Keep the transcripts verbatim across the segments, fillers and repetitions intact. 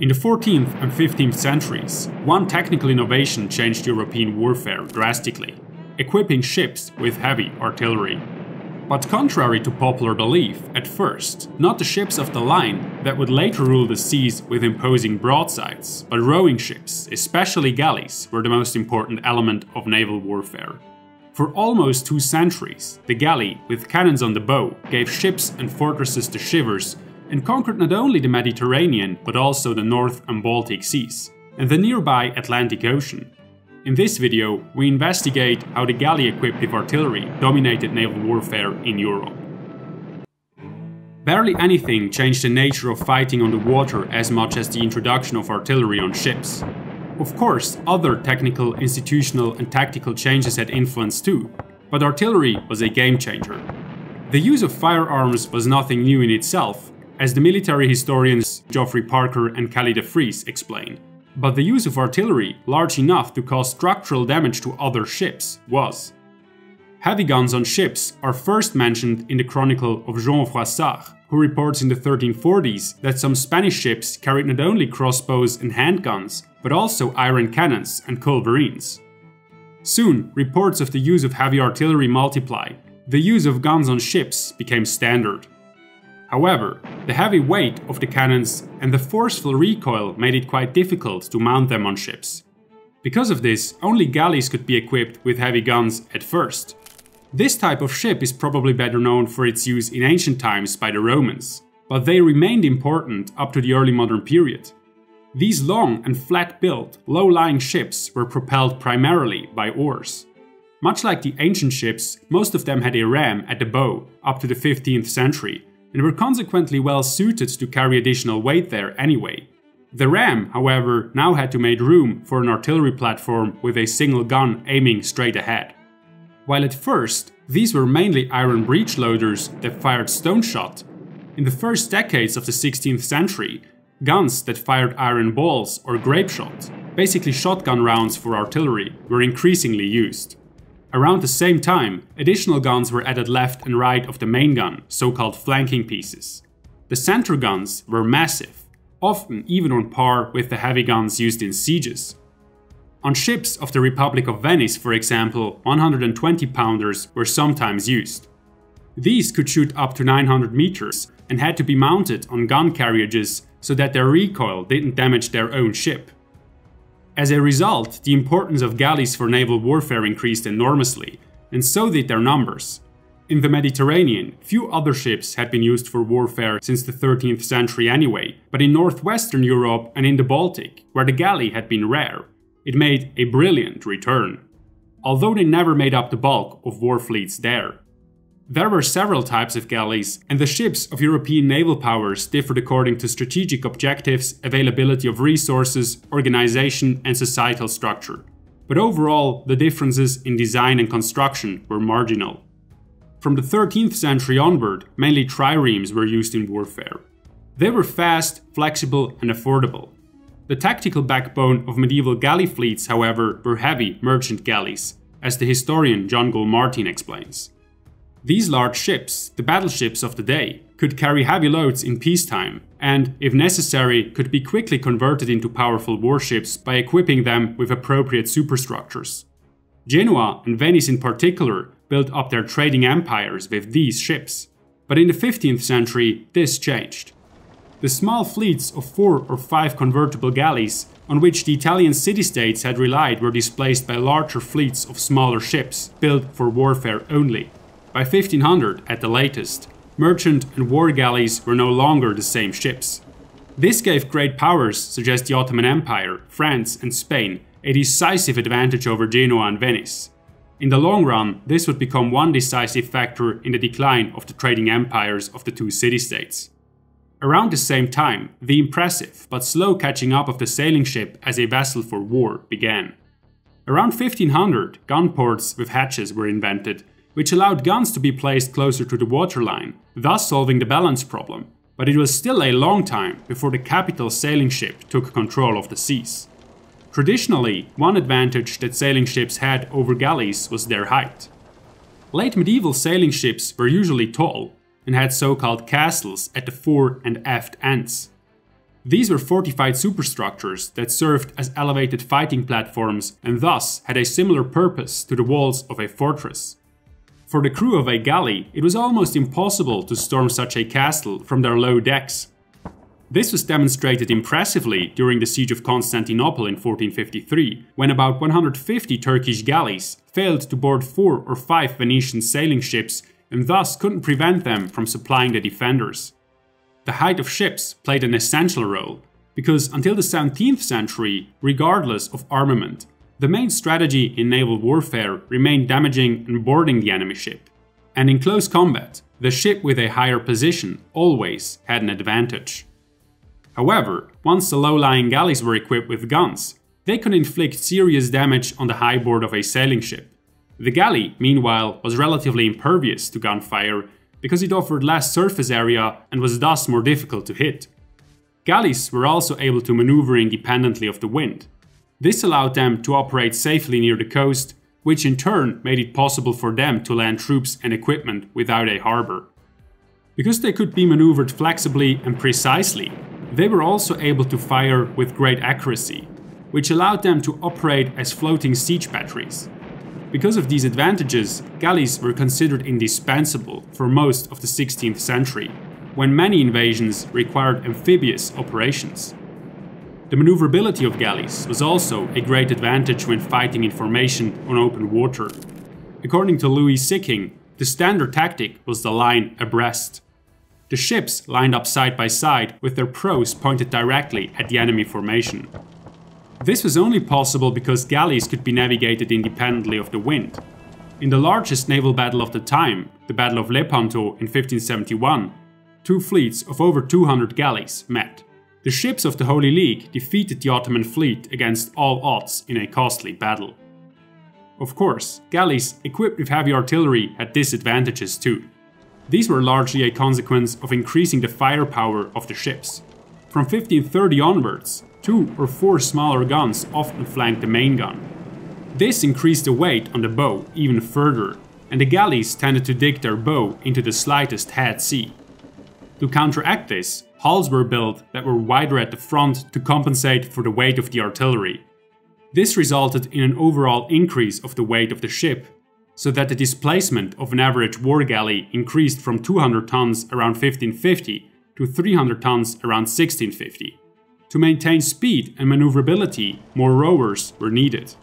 In the fourteenth and fifteenth centuries, one technical innovation changed European warfare drastically: equipping ships with heavy artillery. But contrary to popular belief, at first, not the ships of the line that would later rule the seas with imposing broadsides, but rowing ships, especially galleys, were the most important element of naval warfare. For almost two centuries, the galley, with cannons on the bow, gave ships and fortresses the shivers and conquered not only the Mediterranean but also the North and Baltic Seas, and the nearby Atlantic Ocean. In this video, we investigate how the galley-equipped with artillery dominated naval warfare in Europe. Barely anything changed the nature of fighting on the water as much as the introduction of artillery on ships. Of course, other technical, institutional and tactical changes had influence too, but artillery was a game-changer. The use of firearms was nothing new in itself, as the military historians Geoffrey Parker and Kelly DeVries explain. But the use of artillery, large enough to cause structural damage to other ships, was. Heavy guns on ships are first mentioned in the chronicle of Jean Froissart, who reports in the thirteen forties that some Spanish ships carried not only crossbows and handguns, but also iron cannons and culverines. Soon, reports of the use of heavy artillery multiplied. The use of guns on ships became standard. However, the heavy weight of the cannons and the forceful recoil made it quite difficult to mount them on ships. Because of this, only galleys could be equipped with heavy guns at first. This type of ship is probably better known for its use in ancient times by the Romans, but they remained important up to the early modern period. These long and flat-built, low-lying ships were propelled primarily by oars. Much like the ancient ships, most of them had a ram at the bow up to the fifteenth century, and were consequently well suited to carry additional weight there anyway. The ram, however, now had to make room for an artillery platform with a single gun aiming straight ahead. While at first these were mainly iron breech loaders that fired stone shot, in the first decades of the sixteenth century, guns that fired iron balls or grape shot, basically shotgun rounds for artillery, were increasingly used. Around the same time, additional guns were added left and right of the main gun, so-called flanking pieces. The center guns were massive, often even on par with the heavy guns used in sieges. On ships of the Republic of Venice, for example, one hundred twenty pounders were sometimes used. These could shoot up to nine hundred meters and had to be mounted on gun carriages so that their recoil didn't damage their own ship. As a result, the importance of galleys for naval warfare increased enormously, and so did their numbers. In the Mediterranean, few other ships had been used for warfare since the thirteenth century anyway, but in northwestern Europe and in the Baltic, where the galley had been rare, it made a brilliant return. Although they never made up the bulk of war fleets there. There were several types of galleys, and the ships of European naval powers differed according to strategic objectives, availability of resources, organization and societal structure. But overall, the differences in design and construction were marginal. From the thirteenth century onward, mainly triremes were used in warfare. They were fast, flexible and affordable. The tactical backbone of medieval galley fleets, however, were heavy merchant galleys, as the historian John Guilmartin explains. These large ships, the battleships of the day, could carry heavy loads in peacetime and, if necessary, could be quickly converted into powerful warships by equipping them with appropriate superstructures. Genoa and Venice in particular built up their trading empires with these ships. But in the fifteenth century, this changed. The small fleets of four or five convertible galleys on which the Italian city-states had relied were displaced by larger fleets of smaller ships built for warfare only. By fifteen hundred at the latest, merchant and war galleys were no longer the same ships. This gave great powers such as the Ottoman Empire, France and Spain a decisive advantage over Genoa and Venice. In the long run, this would become one decisive factor in the decline of the trading empires of the two city-states. Around the same time, the impressive but slow catching up of the sailing ship as a vessel for war began. Around fifteen hundred, gun ports with hatches were invented, which allowed guns to be placed closer to the waterline, thus solving the balance problem, but it was still a long time before the capital sailing ship took control of the seas. Traditionally, one advantage that sailing ships had over galleys was their height. Late medieval sailing ships were usually tall and had so-called castles at the fore and aft ends. These were fortified superstructures that served as elevated fighting platforms and thus had a similar purpose to the walls of a fortress. For the crew of a galley, it was almost impossible to storm such a castle from their low decks. This was demonstrated impressively during the Siege of Constantinople in fourteen fifty-three, when about one hundred fifty Turkish galleys failed to board four or five Venetian sailing ships and thus couldn't prevent them from supplying the defenders. The height of ships played an essential role, because until the seventeenth century, regardless of armament, the main strategy in naval warfare remained damaging and boarding the enemy ship. And in close combat, the ship with a higher position always had an advantage. However, once the low-lying galleys were equipped with guns, they could inflict serious damage on the high board of a sailing ship. The galley, meanwhile, was relatively impervious to gunfire, because it offered less surface area and was thus more difficult to hit. Galleys were also able to maneuver independently of the wind. This allowed them to operate safely near the coast, which in turn made it possible for them to land troops and equipment without a harbor. Because they could be maneuvered flexibly and precisely, they were also able to fire with great accuracy, which allowed them to operate as floating siege batteries. Because of these advantages, galleys were considered indispensable for most of the sixteenth century, when many invasions required amphibious operations. The maneuverability of galleys was also a great advantage when fighting in formation on open water. According to Louis Sicking, the standard tactic was the line abreast. The ships lined up side by side with their prows pointed directly at the enemy formation. This was only possible because galleys could be navigated independently of the wind. In the largest naval battle of the time, the Battle of Lepanto in fifteen seventy-one, two fleets of over two hundred galleys met. The ships of the Holy League defeated the Ottoman fleet against all odds in a costly battle. Of course, galleys equipped with heavy artillery had disadvantages too. These were largely a consequence of increasing the firepower of the ships. From fifteen thirty onwards, two or four smaller guns often flanked the main gun. This increased the weight on the bow even further, and the galleys tended to dig their bow into the slightest head sea. To counteract this, hulls were built that were wider at the front to compensate for the weight of the artillery. This resulted in an overall increase of the weight of the ship, so that the displacement of an average war galley increased from two hundred tons around fifteen fifty to three hundred tons around sixteen fifty. To maintain speed and maneuverability, more rowers were needed.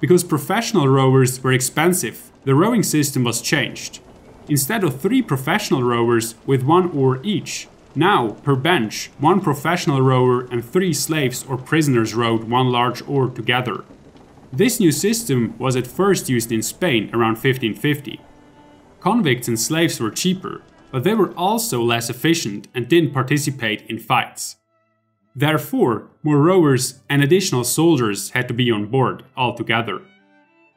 Because professional rowers were expensive, the rowing system was changed. Instead of three professional rowers with one oar each, now, per bench, one professional rower and three slaves or prisoners rowed one large oar together. This new system was at first used in Spain around fifteen fifty. Convicts and slaves were cheaper, but they were also less efficient and didn't participate in fights. Therefore, more rowers and additional soldiers had to be on board altogether.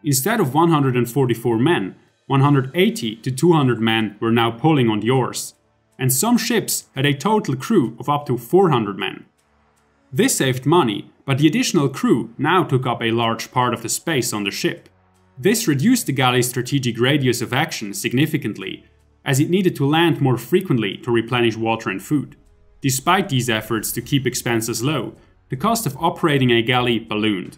Instead of one hundred forty-four men, one hundred eighty to two hundred men were now pulling on the oars, and some ships had a total crew of up to four hundred men. This saved money, but the additional crew now took up a large part of the space on the ship. This reduced the galley's strategic radius of action significantly, as it needed to land more frequently to replenish water and food. Despite these efforts to keep expenses low, the cost of operating a galley ballooned.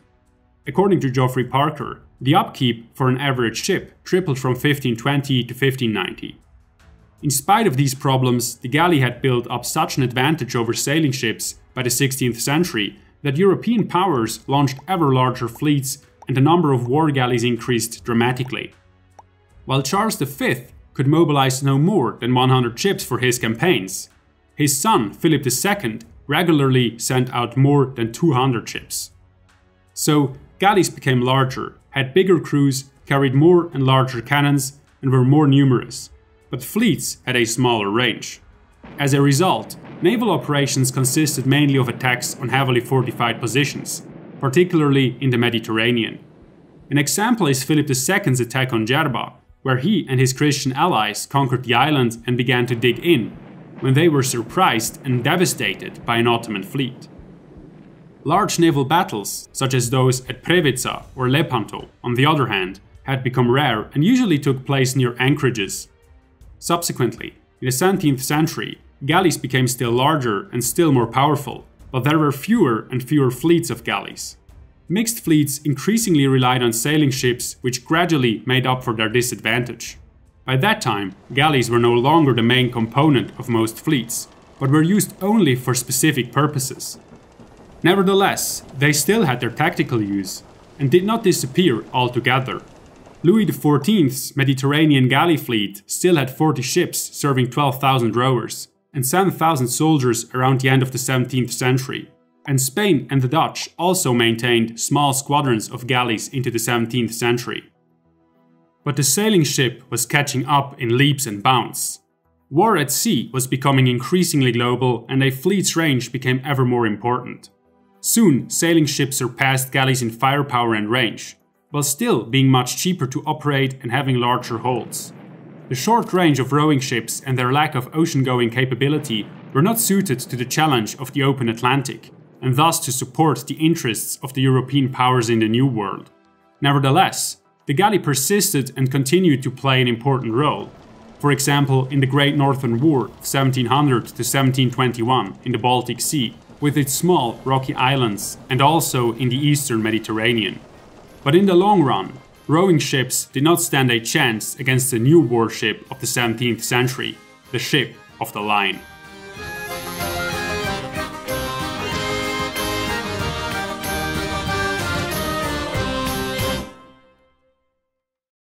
According to Geoffrey Parker, the upkeep for an average ship tripled from fifteen twenty to fifteen ninety. In spite of these problems, the galley had built up such an advantage over sailing ships by the sixteenth century that European powers launched ever larger fleets and the number of war galleys increased dramatically. While Charles the Fifth could mobilize no more than one hundred ships for his campaigns, his son, Philip the Second, regularly sent out more than two hundred ships. So, galleys became larger, had bigger crews, carried more and larger cannons, and were more numerous, but fleets had a smaller range. As a result, naval operations consisted mainly of attacks on heavily fortified positions, particularly in the Mediterranean. An example is Philip the Second's attack on Djerba, where he and his Christian allies conquered the island and began to dig in, when they were surprised and devastated by an Ottoman fleet. Large naval battles, such as those at Preveza or Lepanto, on the other hand, had become rare and usually took place near anchorages. Subsequently, in the seventeenth century, galleys became still larger and still more powerful, but there were fewer and fewer fleets of galleys. Mixed fleets increasingly relied on sailing ships, which gradually made up for their disadvantage. By that time, galleys were no longer the main component of most fleets, but were used only for specific purposes. Nevertheless, they still had their tactical use, and did not disappear altogether. Louis the fourteenth's Mediterranean galley fleet still had forty ships serving twelve thousand rowers, and seven thousand soldiers around the end of the seventeenth century, and Spain and the Dutch also maintained small squadrons of galleys into the seventeenth century. But the sailing ship was catching up in leaps and bounds. War at sea was becoming increasingly global, and a fleet's range became ever more important. Soon, sailing ships surpassed galleys in firepower and range, while still being much cheaper to operate and having larger holds. The short range of rowing ships and their lack of ocean-going capability were not suited to the challenge of the open Atlantic, and thus to support the interests of the European powers in the New World. Nevertheless, the galley persisted and continued to play an important role. For example, in the Great Northern War of seventeen hundred to seventeen twenty-one in the Baltic Sea, with its small rocky islands, and also in the Eastern Mediterranean. But in the long run, rowing ships did not stand a chance against the new warship of the seventeenth century, the ship of the line.